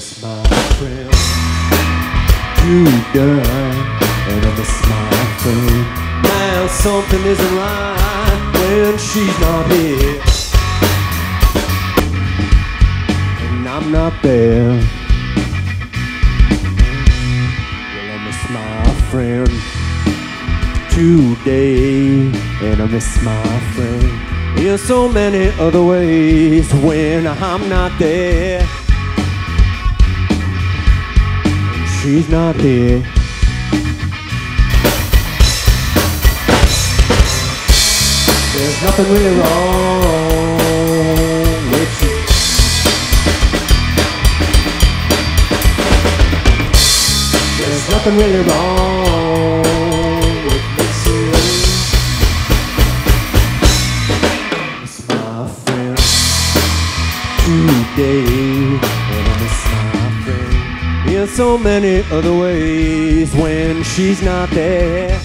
miss my friend. You done, and I miss my friend. Now something isn't right when she's not here, and I'm not there. Well, I miss my friend today, and I miss my friend in so many other ways when I'm not there. She's not there. There's nothing really wrong with you. There's nothing really wrong with you. It's my friend today, and I miss my friend in so many other ways when she's not there,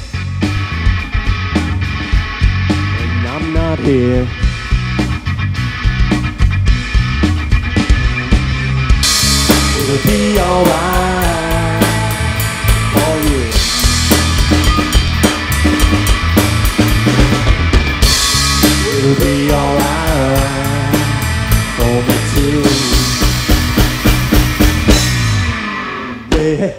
and I'm not here. It'll be alright for you. It'll be alright for me too. Yeah.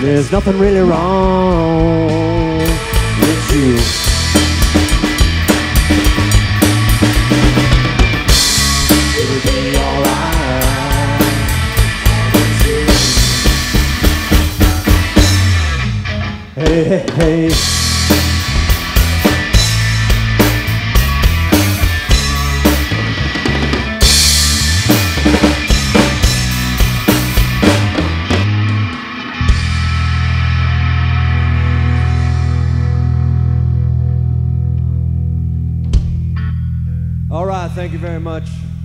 There's nothing really wrong with you. Hey, hey, hey. All right, thank you very much.